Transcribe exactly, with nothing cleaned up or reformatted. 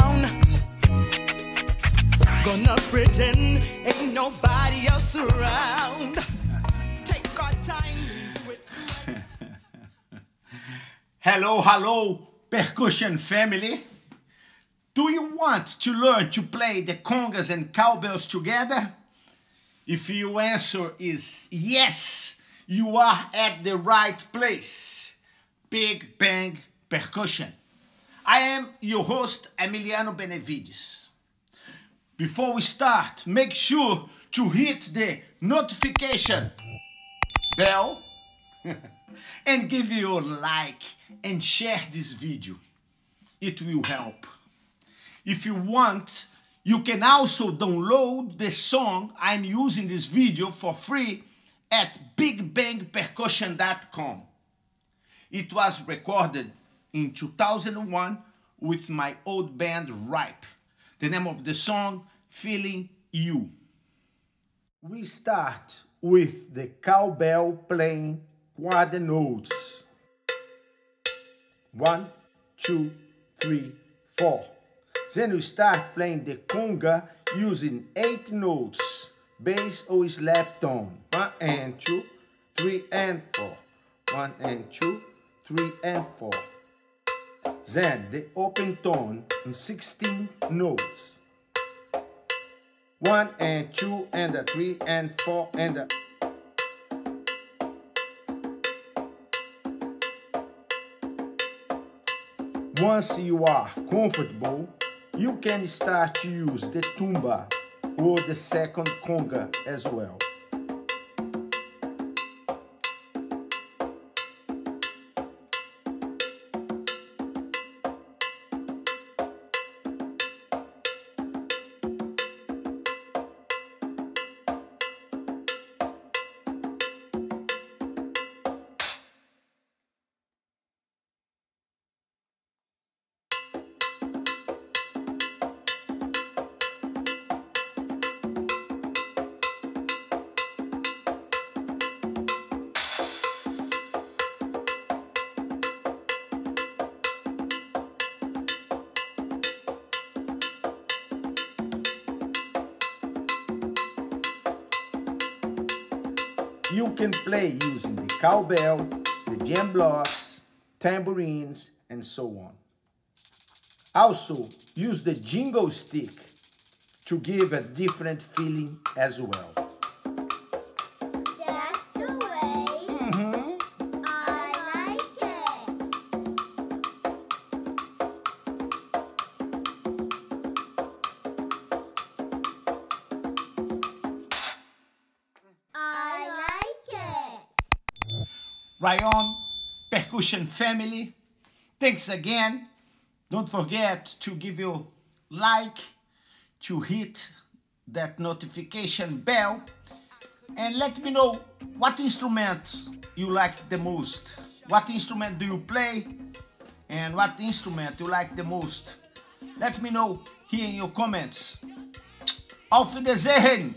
down. Gonna pretend ain't nobody else around. Take our time with my... Hello, hello, percussion family. Do you want to learn to play the congas and cowbells together? If your answer is yes, you are at the right place. Big Bang Percussion. I am your host, Emiliano Benevides. Before we start, make sure to hit the notification bell and give your like and share this video. It will help. If you want, you can also download the song I'm using in this video for free at Big Bang Percussion dot com. It was recorded in two thousand one with my old band RIPE. The name of the song, Feeling You. We start with the cowbell playing quarter notes. One, two, three, four. Then you start playing the conga using eight notes, bass or slap tone. One and two, three and four. One and two, three and four. Then the open tone in sixteen notes. One and two and a three and four and a. Once you are comfortable, you can start to use the tumba or the second conga as well. You can play using the cowbell, the jam blocks, tambourines, and so on. Also, use the jingle stick to give a different feeling as well. That's the way mm-hmm. I like it. I Right on, percussion family. Thanks again. Don't forget to give your like, to hit that notification bell, and let me know what instrument you like the most. What instrument do you play and what instrument you like the most? Let me know here in your comments. Auf Wiedersehen!